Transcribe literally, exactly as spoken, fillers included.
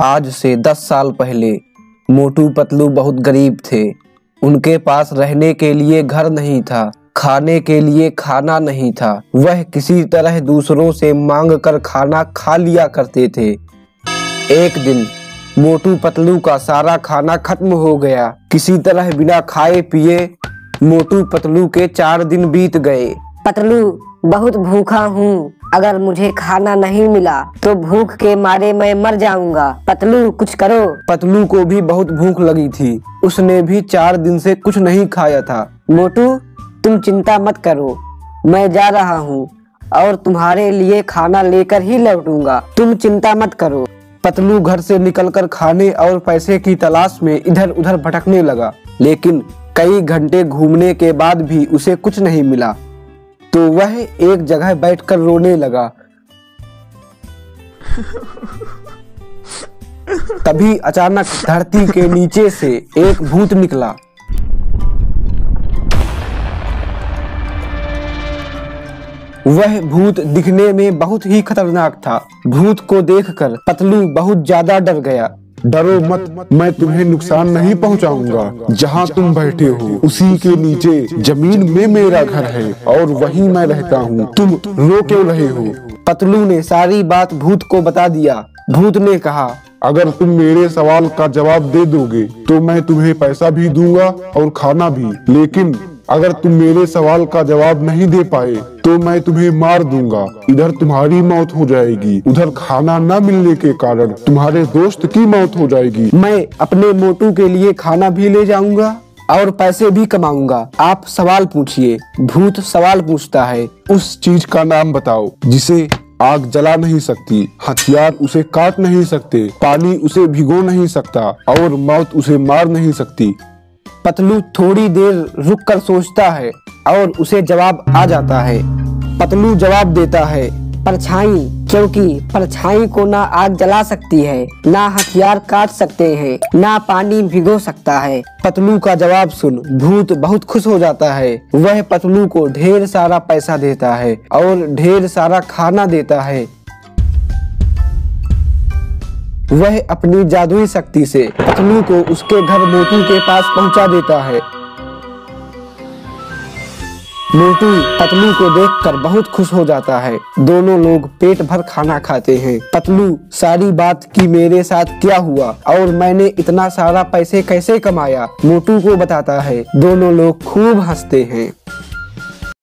आज से दस साल पहले मोटू पतलू बहुत गरीब थे। उनके पास रहने के लिए घर नहीं था, खाने के लिए खाना नहीं था। वह किसी तरह दूसरों से मांगकर खाना खा लिया करते थे। एक दिन मोटू पतलू का सारा खाना खत्म हो गया। किसी तरह बिना खाए पिए मोटू पतलू के चार दिन बीत गए। पतलू, बहुत भूखा हूँ। अगर मुझे खाना नहीं मिला तो भूख के मारे मैं मर जाऊंगा। पतलू, कुछ करो। पतलू को भी बहुत भूख लगी थी। उसने भी चार दिन से कुछ नहीं खाया था। मोटू, तुम चिंता मत करो, मैं जा रहा हूँ और तुम्हारे लिए खाना लेकर ही लौटूंगा। तुम चिंता मत करो। पतलू घर से निकलकर खाने और पैसे की तलाश में इधर उधर भटकने लगा, लेकिन कई घंटे घूमने के बाद भी उसे कुछ नहीं मिला। तो वह एक जगह बैठकर रोने लगा। तभी अचानक धरती के नीचे से एक भूत निकला। वह भूत दिखने में बहुत ही खतरनाक था। भूत को देखकर पतलू बहुत ज्यादा डर गया। डरो मत, मैं तुम्हें नुकसान नहीं पहुंचाऊंगा। जहां तुम बैठे हो उसी के नीचे जमीन में मेरा घर है और वहीं मैं रहता हूं। तुम रो क्यों रहे हो? पतलू ने सारी बात भूत को बता दिया। भूत ने कहा, अगर तुम मेरे सवाल का जवाब दे दोगे तो मैं तुम्हें पैसा भी दूंगा और खाना भी, लेकिन अगर तुम मेरे सवाल का जवाब नहीं दे पाए तो मैं तुम्हें मार दूंगा। इधर तुम्हारी मौत हो जाएगी, उधर खाना न मिलने के कारण तुम्हारे दोस्त की मौत हो जाएगी। मैं अपने मोटू के लिए खाना भी ले जाऊंगा और पैसे भी कमाऊंगा। आप सवाल पूछिए। भूत सवाल पूछता है। उस चीज का नाम बताओ जिसे आग जला नहीं सकती, हथियार उसे काट नहीं सकते, पानी उसे भिगो नहीं सकता और मौत उसे मार नहीं सकती। पतलू थोड़ी देर रुककर सोचता है और उसे जवाब आ जाता है। पतलू जवाब देता है, परछाई, क्योंकि परछाई को ना आग जला सकती है, ना हथियार काट सकते हैं, ना पानी भिगो सकता है। पतलू का जवाब सुन भूत बहुत खुश हो जाता है। वह पतलू को ढेर सारा पैसा देता है और ढेर सारा खाना देता है। वह अपनी जादुई शक्ति से पतलू को उसके घर मोटू के पास पहुंचा देता है। मोटू पतलू को देखकर बहुत खुश हो जाता है। दोनों लोग पेट भर खाना खाते हैं। पतलू, सारी बात कि मेरे साथ क्या हुआ और मैंने इतना सारा पैसे कैसे कमाया, मोटू को बताता है। दोनों लोग खूब हंसते हैं।